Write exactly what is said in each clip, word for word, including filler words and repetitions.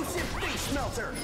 Explosive face melter!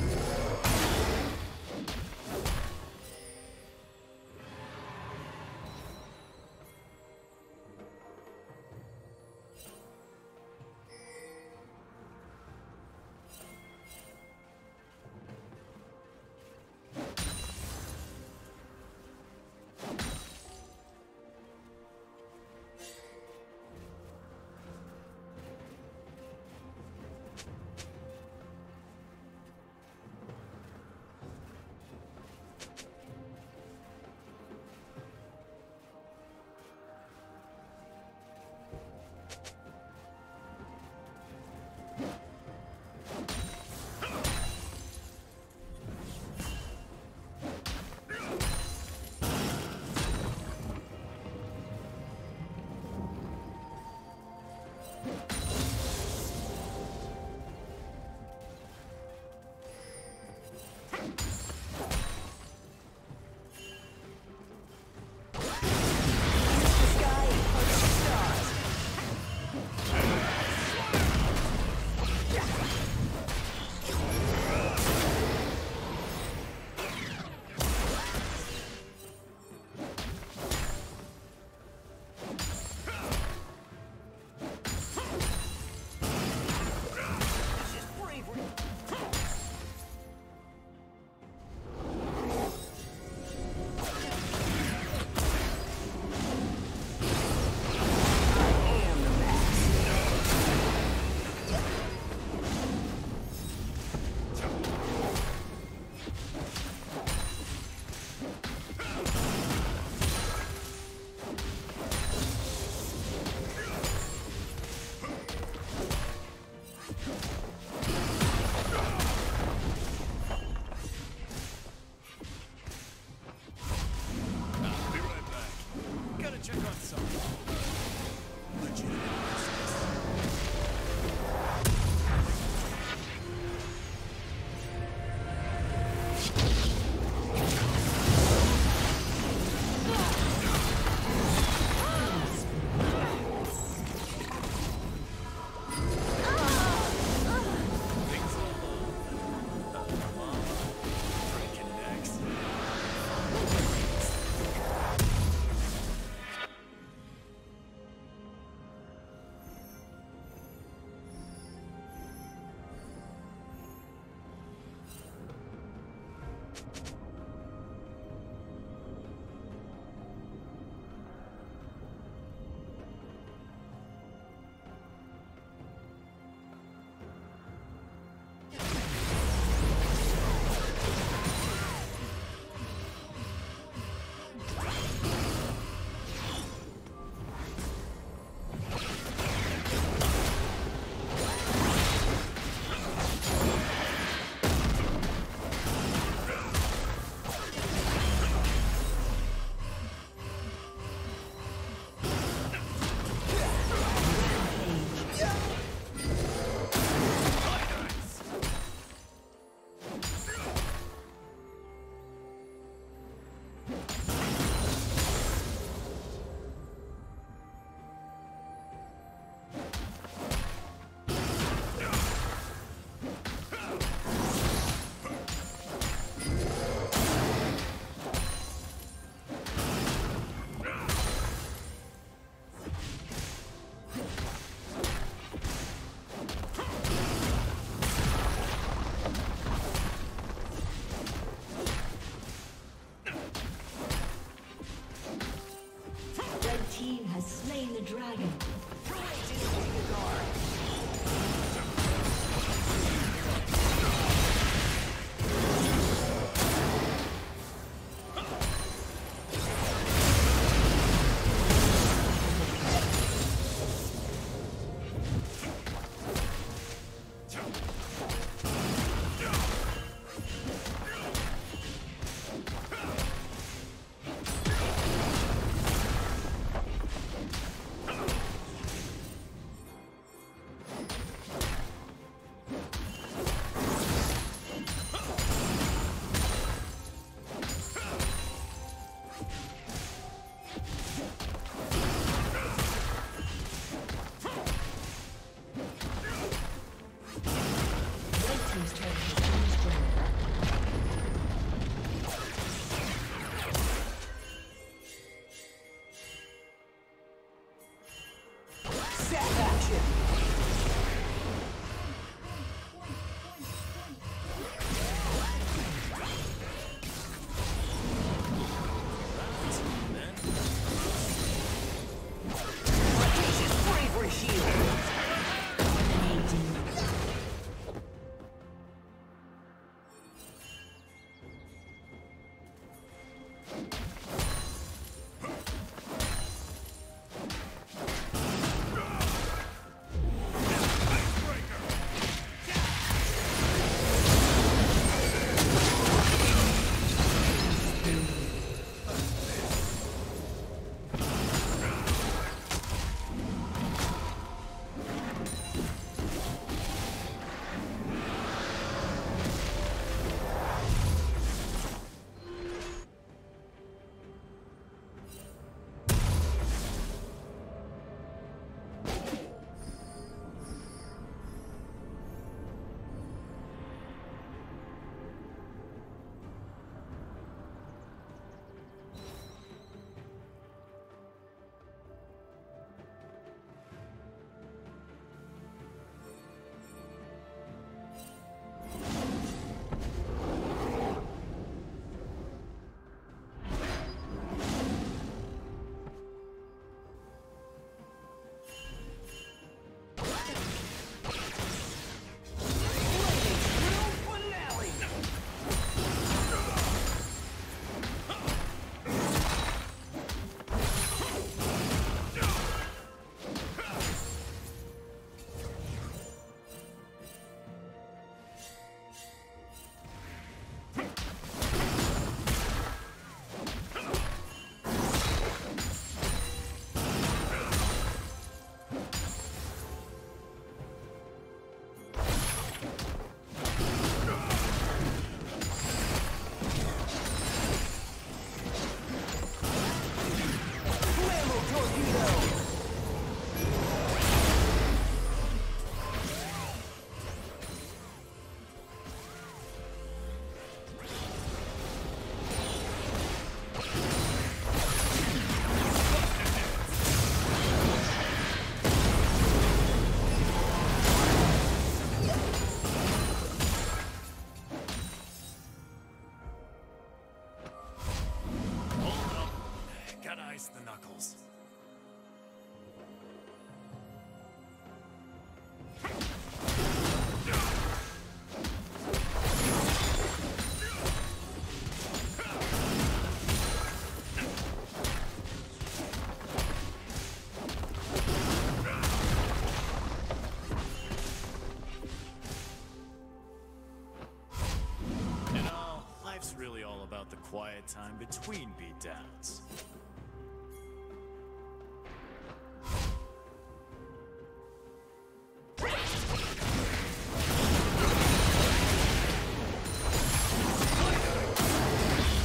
The quiet time between beatdowns.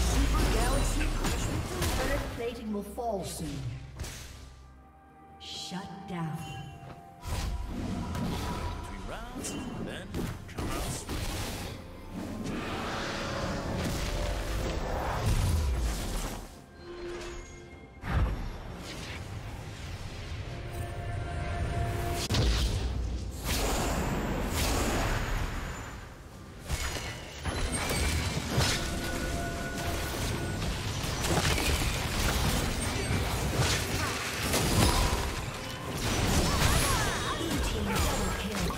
Super Galaxy Punishment. Turret plating will fall soon. Shut down. Three rounds, then come out swinging. Double kill.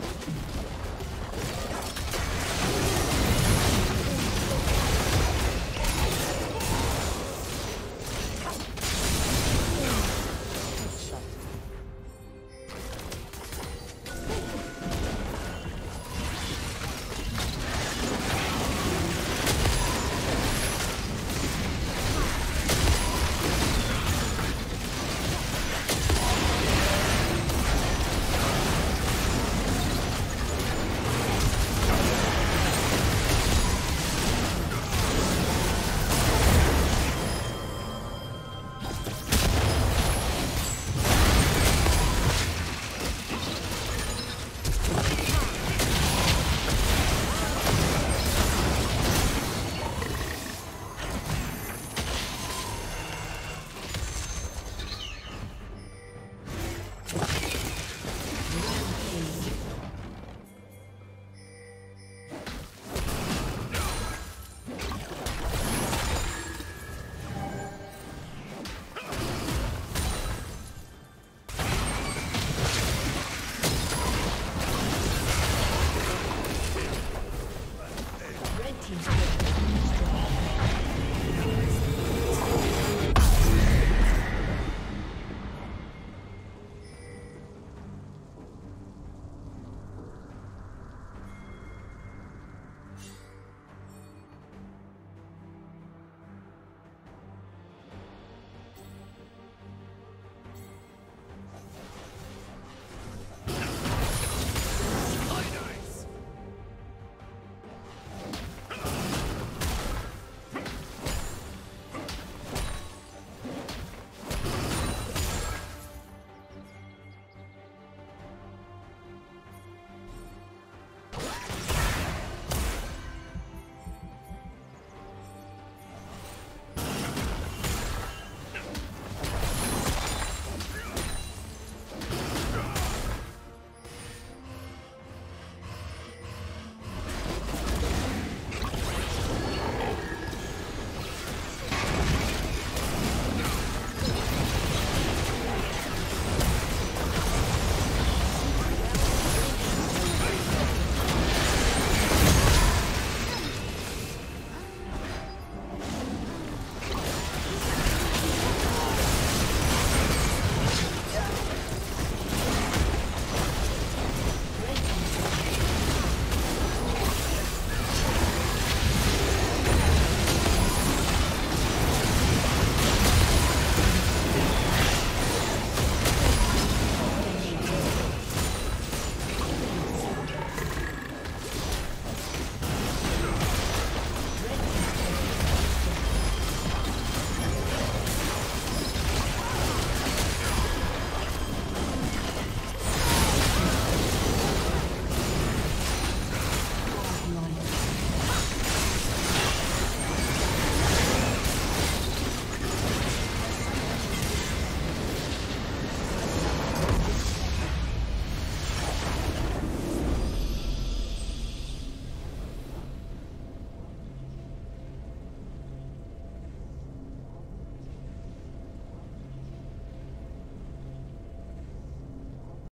You